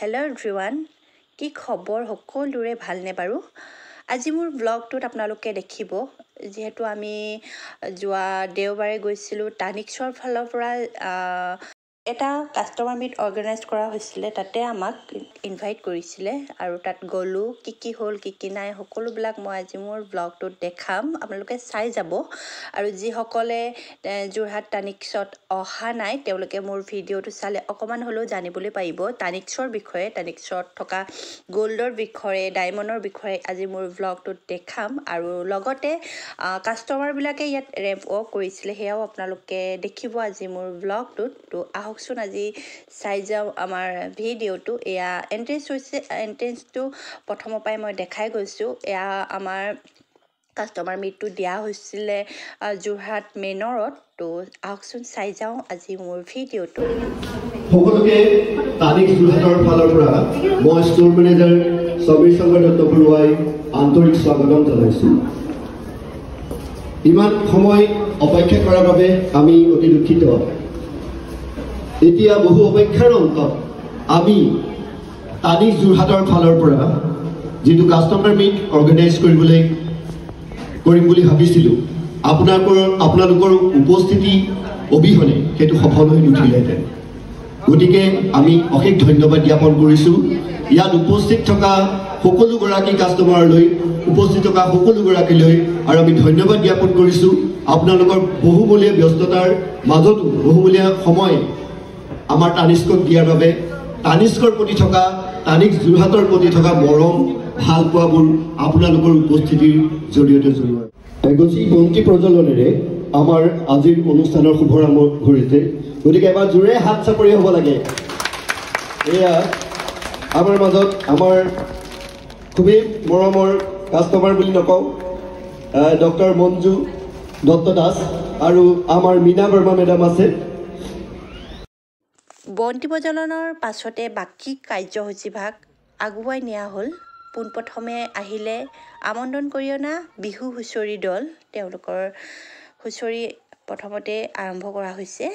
Hello everyone, ki khobor hokolure bhalne paru. Aji mur vlog tut apnaloke dekhibo. Jehetu ami jua deobare goisilu Tanishqor phalor pora eta customer meet organize kora hoisile. Tate amak invite korisile aru tat golu ki hol ki nai hokolu bilak moi aji mur vlog tut dekham apnaloke sai jabo aru ji hokole Jorhat Tanishqot oha nai tewloke mur video tu sale okoman holo janibole paibo Tanishqor bikhoye Tanishqor thoka goldor bikhoye diamondor bikhoye aji mur vlog tut dekham aru logote customer bilake yat ramp walk korisile heao apnaloke dekhibo aji mur vlog tut to Hoxon aji size amar video to air entrance to Potomo Pai Mo Dekai Gosu air amar customer meet to Diahusile Jorhat Menorot to Hoxon size as he more video to Hokoke Tanishq Jorhat Palapura, more store manager, service of the WI, Antoric Swagadon Talasu. Iman Homoi of a Kakarabe, Ami Udilukito. এতিয়া বহু অপেক্ষাৰ অন্ত আমি Tanishq Jorhator ফালৰ পৰা যেটো customer meat organise কৰিবলৈ কৰিম বুলি ভাবিছিলো আপোনালোকৰ উপস্থিতি অবিহনে হেতু সফল হৈ উঠিলেতে গতিকে আমি অশেষ ধন্যবাদ জ্ঞাপন কৰিছো ইয়াত উপস্থিত থকা সকলো গৰাকী কাস্টমাৰ লৈ উপস্থিত থকা সকলো গৰাকী লৈ আৰু আমি ধন্যবাদ জ্ঞাপন কৰিছো আপোনালোকৰ বহুমূলীয়া ব্যস্ততাৰ মাজতো বহুমূলীয়া সময় আমাৰ Tanishqক দিয়াৰ বাবে Tanishqৰ প্ৰতি থকা Tanishq Jorhator প্ৰতি থকা মৰম ভাল পোৱাবোৰ আপোনালোকৰ উপস্থিতিৰ জৰিয়তে জৰুৰ এগজি বন্তি প্ৰজলনেৰে আমাৰ আজিৰ অনুষ্ঠানৰ শুভাৰম্ভ কৰিছে গতিকে এবাৰ জোৰে হাত চাপৰি হ'ব লাগে এয়া আমাৰ মাজত আমাৰ খুবই মৰমৰ কাস্টমাৰ বুলি নকওঁ ডক্টৰ মঞ্জু দত্ত দাস আৰু আমাৰ মিনা বৰ্মা মেডাম আছে বন্তি বজলনৰ পাছতে বাকি কাৰ্যসূচীভাগ আগুৱাই নিয়া হল পুনপ্ৰথমে আহিলে আমন্ত্ৰণ কৰিয়না বিহু হুচৰি দল তেওঁলোকৰ হুচৰি প্ৰথমতে আৰম্ভ কৰা হৈছে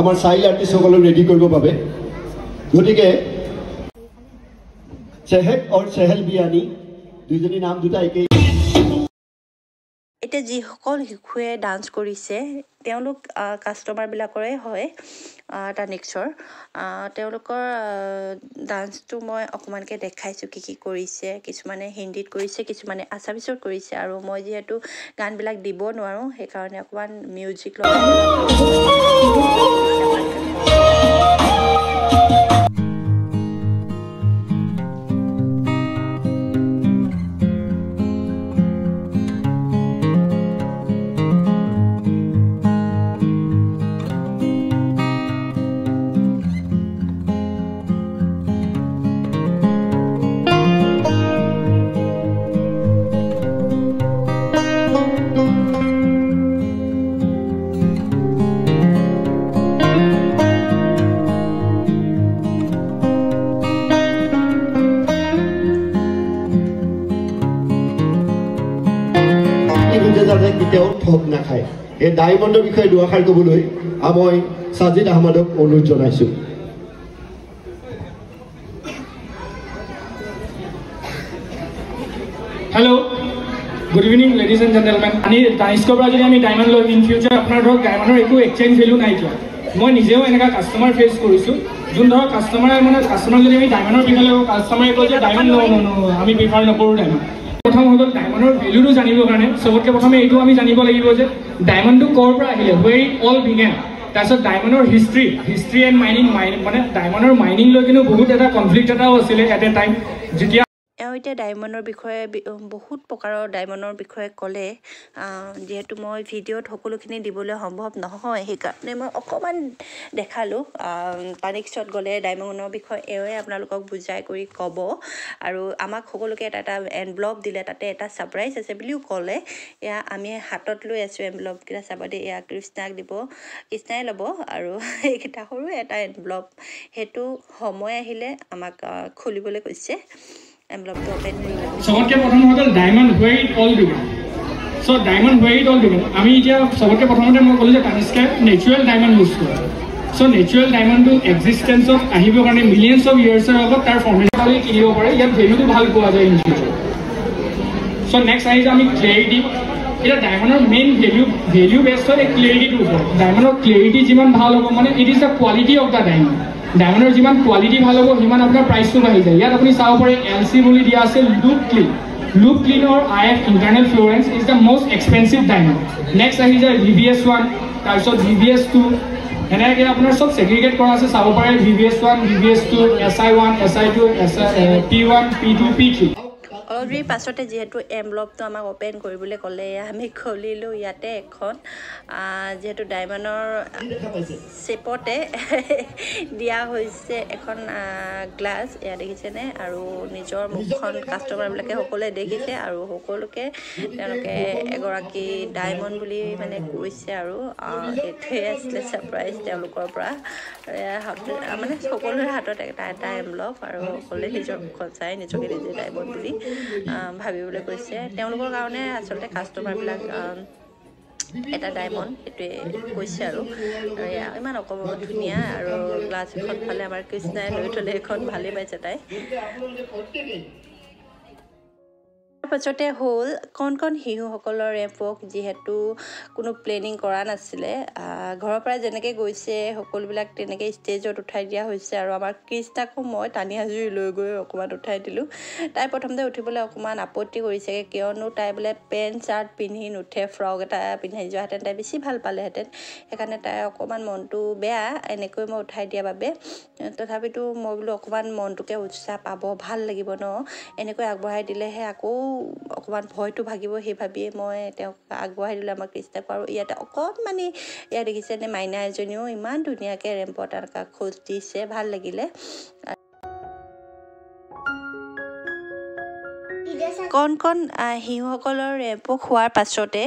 আমার সাই আর্টিস্ট সকল রেডি করব পাবে গটিকে চেহেক আর চেহেল বিয়ানি দুইজনী নাম দুটা একে এটা জি সকল হিখুয়ে ডান্স কৰিছে তেওলোক কাস্টমাৰ বিলাকৰে হয় Tanishqor তেওলোকৰ ডান্স টু মই অকমানকে দেখাইছো কি কৰিছে কিছুমানে হিন্দীত কৰিছে কিছুমানে আসামিছত কৰিছে আৰু মই যেটো গান বিলাক দিব নোৱাৰো সেই কাৰণে অকমান music A diamond of Victor Duakabulu, Amoy, Sajid Ahmadok, Olu Jonasu. Hello, good evening ladies and gentlemen. I Tanishq diamond love in future. Apna dhok diamond exchange value nai kiya. Moi nijeo enaka customer face korisu. Jun dhok customer jodi diamond bikale customer kole diamond no ami prefer nokoru diamond. Prothom holo diamond value nu janibo karone sobokke prothome eitu ami janibo lagibo je diamond to core pra ahile where all began. That's a diamond history and mining mane diamond mining lo kinu bahut eta conflict eta osile at a time jitia Oite diamondor bikhoye bahut pokaro diamondor bikhoye kole jehetu moi video hokolokini dibole hombhob nohoy hekarne moi okoman dekhalu Tanishq shot gole diamondor bikhoye eoi apnalokok bujai kori kobo aru amak hokoloke eta envelope dile tate eta surprise ase biliu kole ya ami hatot lu asu envelope kira sabade ya krishnak dibo isnai lobo aru ekita horu eta envelope hetu homoy ahile amak khulibole koise सबके प्रथम hotel diamond white all began so diamond white all began आमी जे सबके प्रथमते म কইले Tanishq natural diamond use कर so natural diamond to existence of आहिबो कारणे मिलियंस ऑफ इयर्स अगत तार फॉर्मेटली क्लियर करे या भेल्यू तो ভাল কোয়া যায় ইনফিউচার सो नेक्स्ट आइज आमी क्लैरिटी এটা ডায়মন্ডৰ মেইন ভ্যালু বেস হয় ক্লैरिटी উপৰ ডায়মন্ডৰ ক্লैरिटी যিমান ভাল হ'ব মানে it is the quality of the diamond डायमंडर जिमान क्वालिटी ভাল হ'ব হিমান আপোনাৰ প্ৰাইসটো বাঢ়ি যায় ইয়াত আপুনি চাও পাৰে এলসি বুলি দিয়া আছে loupe clean or IF internal flawless is the most expensive diamond next আহি যায় ভিভিএস1 তাৰ পিছত ভিভিএস2 এনেকৈ আপোনাৰ সব সেগ্ৰিগেট কৰা আছে চাও পাৰে VVS one VVS two SI one SI two P one পি2 পি3 already পাছতে যেহেতু এমব্লপটো আমাক ওপেন কৰিবলৈ কলে আমি খলিলো ইয়াতে এখন যেহেতু ডায়মন্ডৰ সেপটে দিয়া হৈছে এখন গ্লাস ইয়া দেখিছেনে আৰু নিজৰ মুখখন কাস্টমাৰ বিলাকে সকলে দেখিছে আৰু সকলোকে তেওঁলোকে এগৰাকী ডায়মন্ড বুলি মানে কৈছে আৰু এতে আসলে সাৰপ্ৰাইজ তেওঁলোকৰ পৰা মানে সকলোৰে হাতত এটা এমব্লপ আৰু সকলে নিজৰ মুখখন চাই নিজকে নিজে ডায়মন্ড বুলি ভাবিবলে কৈছে তেওঁলোকৰ কাৰণে আসলে কাস্টমাৰ বিলাক এটা ডায়মন্ড এটে কৈছে আৰু ইমান অকব ধুনিয়া আৰু গ্লাছ এখন ফালে আমাৰ কৃষ্ণাই লৈ থলে এখন ভালে পাইছে তাই পছতে হল কোন কোন হিউ হকলৰ এপক যেহেতু কোনো প্ল্যানিং কৰা নাছিলে ঘৰৰ পৰা জেনেকে গৈছে হকলবিলাক তেনেকে ষ্টেজত উঠাই দিয়া হৈছে আৰু আমাৰ কৃষ্ণাকো মই টানি হাজুৰি লৈ গৈ অকমান উঠাই দিলো তাই প্ৰথমতে উঠিবলে অকমান আপত্তি কৰিছে কিয়নো তাই বলে পেন চাৰ্ট পিন্ধি নুঠে ফ্ৰক এটা পিন্ধাই যোৱা হেতেন তাই বেছি ভাল পালে হেতেন একাৰণে তাই অকমান মনটো বেয়া এনেকৈ মই উঠাই দিয়া বাবে তথাপিতো মই বলো অকমান মনটোকে উৎসাহ পাব ভাল লাগিব ন এনেকৈ আগবঢ়াই দিলেহে আকৌ অকমান ভয়টো ভাগিব হে ভাবিয়ে মই তেক আগবঢ়াই দিলা আমাৰ কৃষ্ণা আৰু ইয়াতে অকন মানে ইয়া দেখিছে নে মাইনা এজনীও ইমান ধুনিয়াকে ৰেম্পট আৰু কা খোজ দিছে ভাল লাগিলে কোন কোন হিউসকলৰ ৰেপক হোৱাৰ পাছতে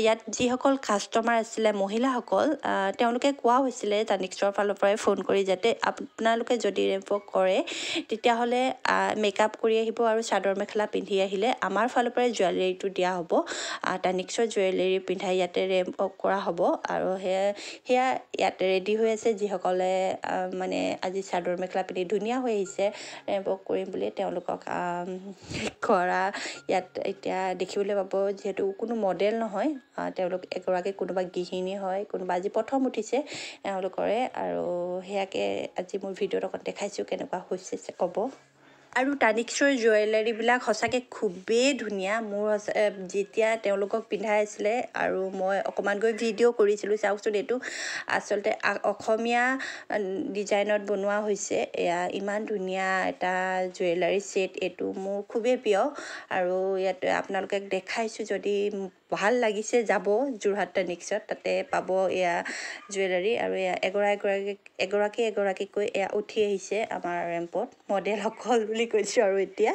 ইয়াত যি হকল কাস্টমাৰ আছিল মহিলা হকল তেওঁলোকে কোৱা হৈছিল Tanishqৰ ফালৰ পৰা ফোন কৰি যেতে আপোনালোকে যদি ৰেপক কৰে তেতিয়া হলে মেকআপ কৰি আহিব আৰু চাদৰ মেখলা পিন্ধি আহিলে আমাৰ ফালৰ পৰা জুৱেলাৰীটো দিয়া হ'ব Tanishqৰ জুৱেলাৰী পিন্ধাই ইয়াতে ৰেপক কৰা হ'ব আৰু হেয়া ইয়াতে ৰেডি হৈ আছে যি হকলে মানে আজি চাদৰ মেখলা পিন্ধি ধুনিয়া হৈ আহিছে ৰেপক কৰিম বুলি তেওঁলোকক কৰা ইয়াত এটা দেখিবলৈ পাব যেহেতু কোনো মডেল নহয় তেওঁলোক এগৰাকী কোনোবা গৃহিণী হয় কোনোবা আজি প্ৰথম উঠিছে তেওঁলোকৰে আৰু হেয়াকে আজি মোৰ ভিডিওত অকন দেখাইছো কেনেকুৱা হৈছে ক'ব আৰু Tanishqৰ জুৱেলাৰী বিলাক হসাকে খুবই ধুনিয়া মোৰ যেতিয়া তেওঁলোকক পিন্ধাইছিলে আৰু মই অকমান গৈ ভিডিও কৰিছিলো চাওকচোন এটো আসলতে অসমীয়া ডিজাইনত বনোৱা হৈছে ইমান ধুনিয়া এটা জুৱেলাৰী সেট এটো মোৰ খুবই প্ৰিয় আৰু ইয়াত আপোনালোকে দেখাইছো যদি ভাল লাগিছে যাব Jorhat Tanishq তাতে পাব ইয়া জুৱেলাৰী আৰু এগৰাকী কৈ উঠি আহিছে আমাৰ ৰেম্পত মডেল হকল বুলি কৈছো আৰু এতিয়া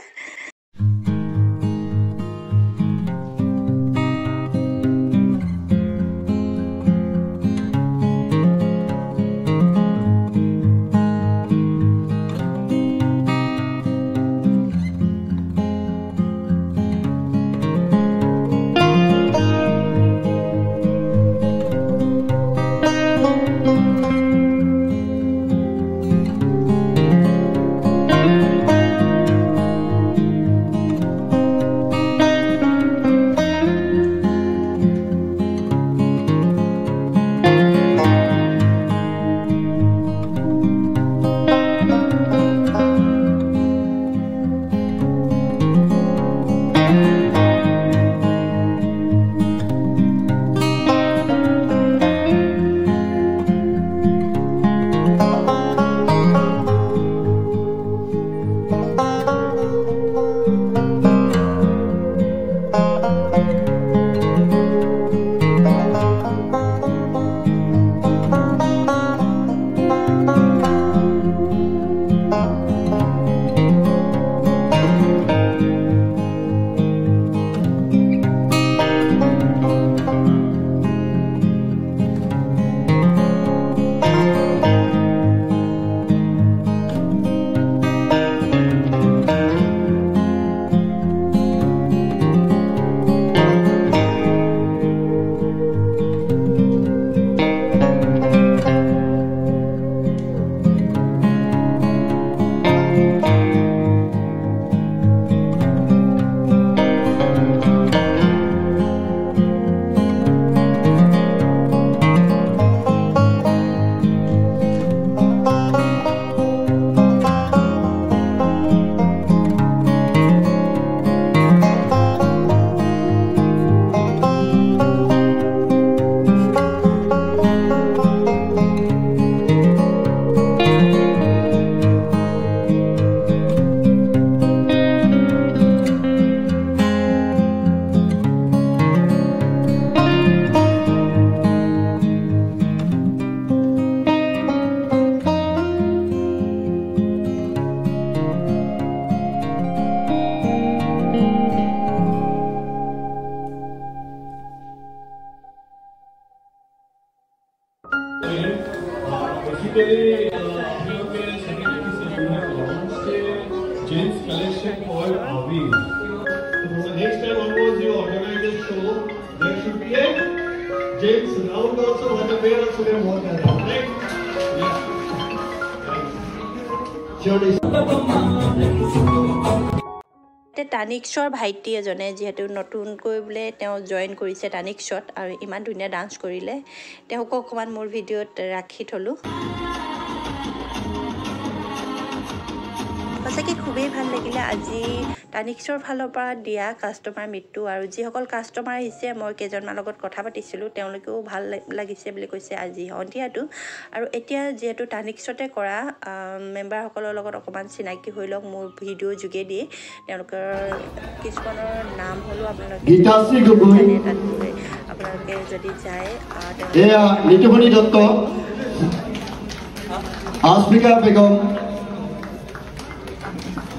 hobbies. So next time onwards you organize a show, there should be a gents round also, what the male also can work around, right? Yeah. Sure. Tanishqৰ ভাইটি এজনে যেহেতু নতুনকৈ বলে তেওঁ জয়েন কৰিছে Tanishqত আৰু ইমান ধুনীয়া ডান্স কৰিলে তেওঁক অকমান মোৰ ভিডিওত ৰাখি থলো আছেকি খুবেই ভাল লাগিলে আজি Tanishqৰ ফালৰ পৰা দিয়া কাস্টমাৰ মিটু আৰু যিসকল কাস্টমাৰ আহিছে মই কেজনমান লগত কথা পাতিছিলো তেওঁলোকেও ভাল লাগিছে বুলি কৈছে আজি হন্দিয়াটো আৰু এতিয়া যেহেতু Tanishqতে কৰা মেম্বাৰ সকলৰ লগত অকমান চিনাকি হৈ লওক মোৰ ভিডিও জুগে দিয়ে তেওঁলোকৰ কিছনৰ নাম হলো আপোনালোকে গীতাশ্ৰী গগৈ আপোনালোকে যদি যায় এয়া Nitumoni Dutta Asmika Begum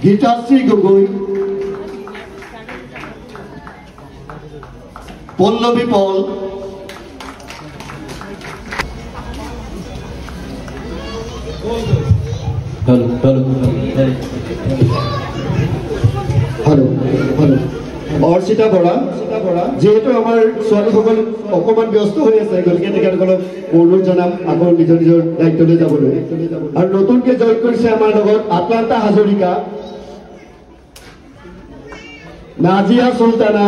Gitasri Gogoi, Pallavi Paul, hello. Or Sita Bora, Jeto Amar Swami Gogol, Okoman Gosto, yes, I could get the category of Ulujana, according to your like to the Dabu. And Notunke Joyko Samanago, Atlanta Hazurika. Nazia Sultana,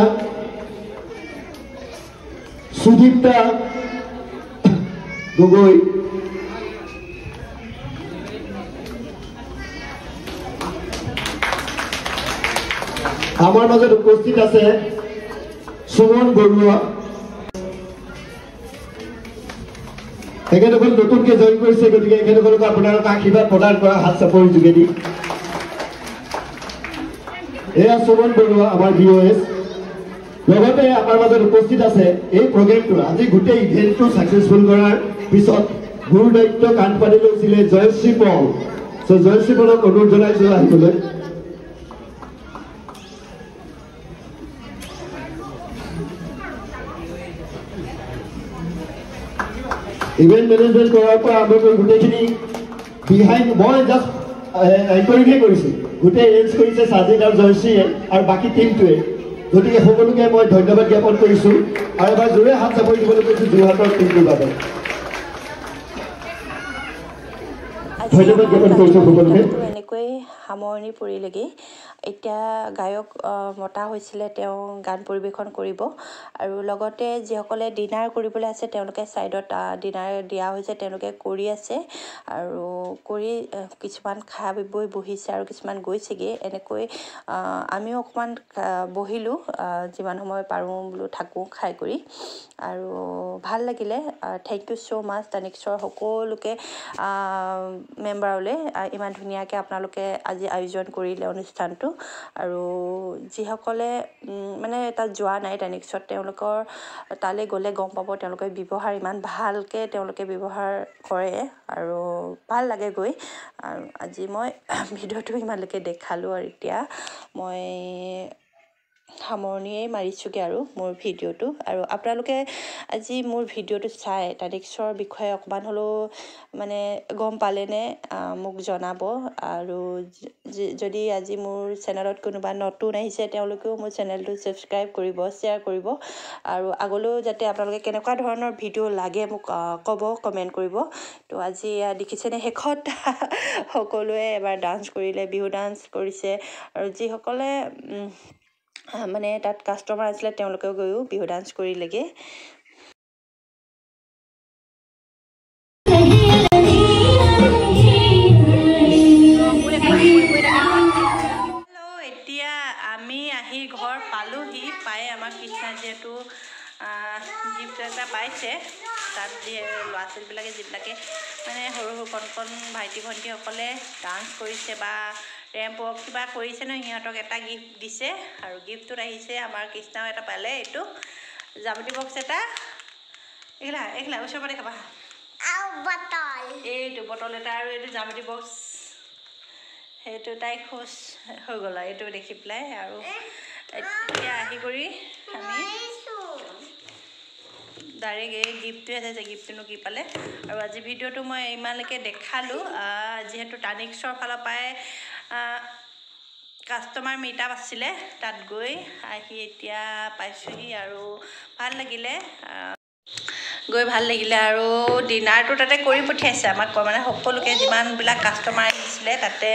Sudipta Gogoi, Amar Mazar Upasthit Ase, Sumon Borua. Again, the Notun ke join kori se gotike ekholok apunar akhibar podar kora hat support jugedi. Eya Suman Borua amar VOS logote apnar major uposthit ase ei program tu aji gute event tu successful korar bisot guru daitto kanpari loisile Joyashree Paul so Joyashree Paul onur jonai so ahibole event management korar pa amar gute khini behind boy just encourage korisu गुटे एल्स कोई से साजिद और जोशी है और बाकी team तो है गुटे ये होगलो के मैं धन्यवाद ज्ञापन करिसु और बस जुरे हाथ सपोर्ट बोलो के जोहाट और टीम को बाबा धन्यवाद ज्ञापन करिसु होगलो के এনেকৈ হামৰনি পৰি লাগি এটা গায়ক মতা হৈছিল তেওঁ গান পৰিবেশন কৰিব আৰু লগতে যেহকলে ডিনাৰ কৰিবলৈ আছে তেওঁলোকে সাইডত ডিনাৰ দিয়া হৈছে তেওঁলোকে কৰি আছে আৰু কৰি কিছুমান খাবি বৈ বহিছে আৰু কিছুমান গৈছেগে এনেকৈ আমি অকমান বহিলো যিমান সময় পাৰো বুলু থাকো খাই কৰি আৰু ভাল লাগিলে থ্যাংক ইউ সো মাচ Tanishqৰ সকলোকে মেম্বাৰলে ইমান ধুনিয়াকে আপোনালোকে আজি আয়োজন কৰিলে অনুষ্ঠানটো আৰু যিহকলে মানে এটা জোৱা নাই Tanishqত তেওঁলোকৰ তালে গলে গম পাব তেওঁলোকৰ ব্যৱহাৰ ইমান ভালকে তেওঁলোকে ব্যৱহাৰ কৰে আৰু ভাল লাগে গৈ আৰু আজি মই ভিডিওটো ইমানলৈকে দেখালো আৰু এতিয়া মই হামৰনিয়ে মাৰিছোগে আৰু মোৰ ভিডিওটো আৰু আপোনালোকে আজি মোৰ ভিডিওটো চাই Tanishqৰ বিষয়ে অকমান হলো মানে গম পালেনে মোক জনাব আৰু যদি আজি মোৰ চেনেলত কোনোবা নতুন আহিছে তেওঁলোকেও মোৰ চেনেলটো সাবস্ক্ৰাইব কৰিব শেয়াৰ কৰিব আৰু আগলৈও যাতে আপোনালোকে কেনেকুৱা ধৰণৰ ভিডিও লাগে মোক কব কমেন্ট কৰিব তো আজি দেখিছেনে হেখত সকলোৱে এবাৰ ডান্স কৰিলে বিহু ডান্স কৰিছে আৰু যি সকলে माने तात कस्टमर आसले तेनलोके गयो बिहु डांस करि लगे हेलो एटिया आमी आही घर पालो ही पाए आमा कृष्णा जेतु जिपटा पाइसे तात जे लासिल बिलाके जिपटाके माने हरु कोन भाइटी भंटी ओकले डांस करिसे बा टेम्पो किबा কইছে ন ইহতক এটা গিফট দিছে আৰু গিফটটো আহিছে আমাৰ কৃষ্ণাও এটা পালে এটো জাবটি বক্স এটা এগলা এগলা ওছপৰে খাবা আও বটল এটো বটল এটা আৰু এটো জাবটি বক্স হেটো তাই খুশ হৈ গল এটো দেখি প্লাই আৰু এতিয়া আহি কৰি আমি ডাইৰেক্ট এই গিফটটো আছে গিফটনো কি পালে আৰু আজি ভিডিওটো মই ইমানলৈকে দেখালো যেহেতু Tanishqৰ ফালৰ পায় কাস্টমাৰ মিট আপ আছিল তাত গই আহি এতিয়া পাইছোহি আৰু ভাল লাগিলে গই ভাল লাগিলে আৰু ডিনাৰটো তাতে কৰি পঠিয়াইছে আমাক মানে সকলোকে যিমান বিলা কাস্টমাৰ আছিল তাতে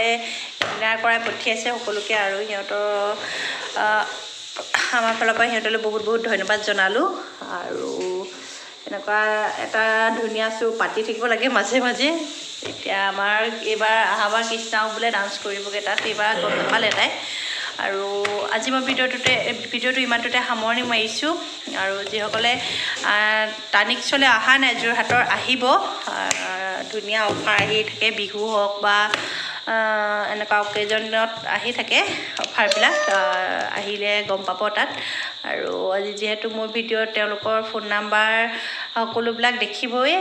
ডিনাৰ কৰা পঠিয়াইছে সকলোকে আৰু ইহঁতৰ আমাৰ ফালৰ পৰা ইহঁতলৈ বহুত বহুত ধন্যবাদ জনালো আৰু এনেকুৱা এটা ধুনিয়া সু পাতি থাকিব লাগে মাঝে মাঝে এতিয়া আমাৰ এবাৰ আহাবা কৃষ্ণাও বলে ডান্স কৰিবগে তাত এবাৰ গমপালে নাই আৰু আজি মই ভিডিওটো ইমানটোতে সামৰণি মাৰিছো আৰু যিসকলে তানিকছলে আহা নাই যোৰহাটৰ আহিব ধুনিয়া অফাৰ আহি থাকে বিহু হওক বা এনেকুৱা অকেজনত আহি থাকে অফাৰবিলা আহিলে গম পাব তাত আৰু আজি যেহেতু মোৰ ভিডিও তেওঁলোকৰ ফোন নাম্বাৰ সকলোবিলাক দেখিবই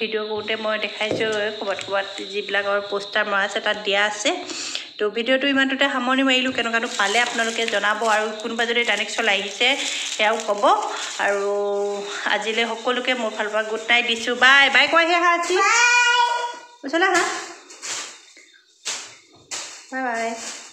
ভিডিও কোতে মই দেখাইছো কবাত জিবিলাকৰ পোষ্টাৰ মৰা আছে তাত দিয়া আছে তো ভিডিওটো ইমানটোতে সামৰণি মাৰিলো কেনকাটো পালে আপোনালোকে জনাব আৰু কোনবা যদি Tanishq লাগিছে এও কব আৰু আজিলে সকলোকে মোৰ ফালপা গুড নাইট দিছো বাই বাই কোৱা হে হাচি চলা হা বাই বাই